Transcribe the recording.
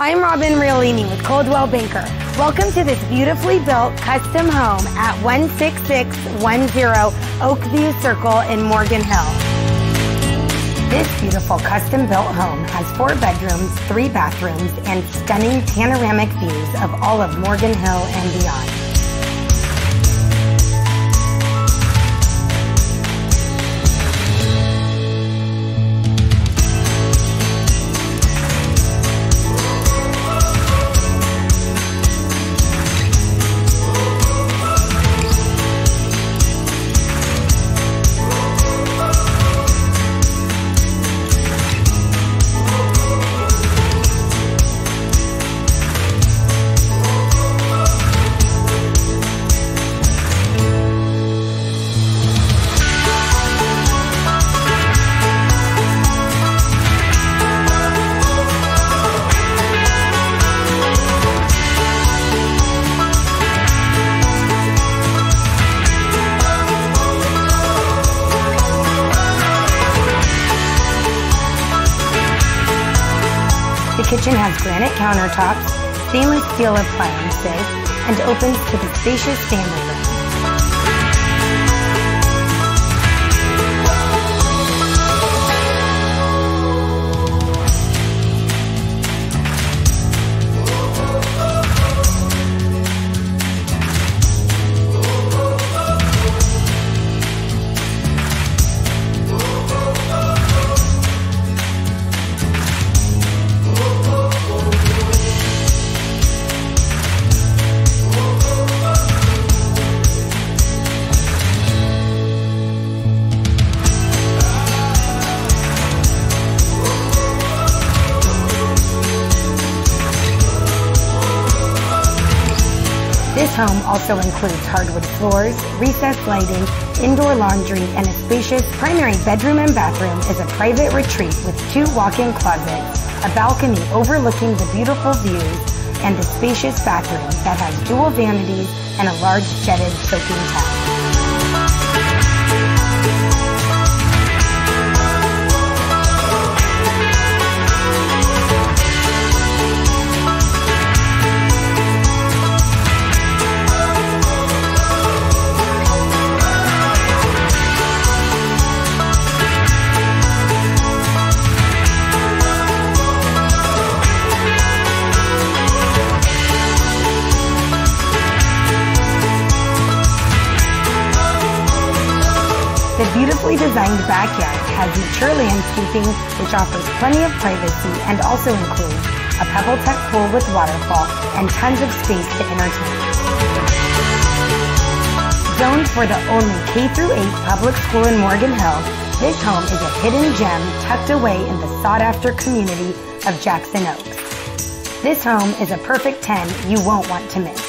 I'm Robin Realini with Coldwell Banker. Welcome to this beautifully built custom home at 16610 Oak View Circle in Morgan Hill. This beautiful custom built home has 4 bedrooms, 3 bathrooms, and stunning panoramic views of all of Morgan Hill and beyond. The kitchen has granite countertops, stainless steel appliances, and opens to the spacious family room. This home also includes hardwood floors, recessed lighting, indoor laundry, and a spacious primary bedroom and bathroom is a private retreat with 2 walk-in closets, a balcony overlooking the beautiful views, and a spacious bathroom that has dual vanities and a large jetted soaking tub. The beautifully designed backyard has mature landscaping, which offers plenty of privacy and also includes a PebbleTec pool with waterfall and tons of space to entertain. Zoned for the only K-8 public school in Morgan Hill, this home is a hidden gem tucked away in the sought-after community of Jackson Oaks. This home is a perfect 10 you won't want to miss.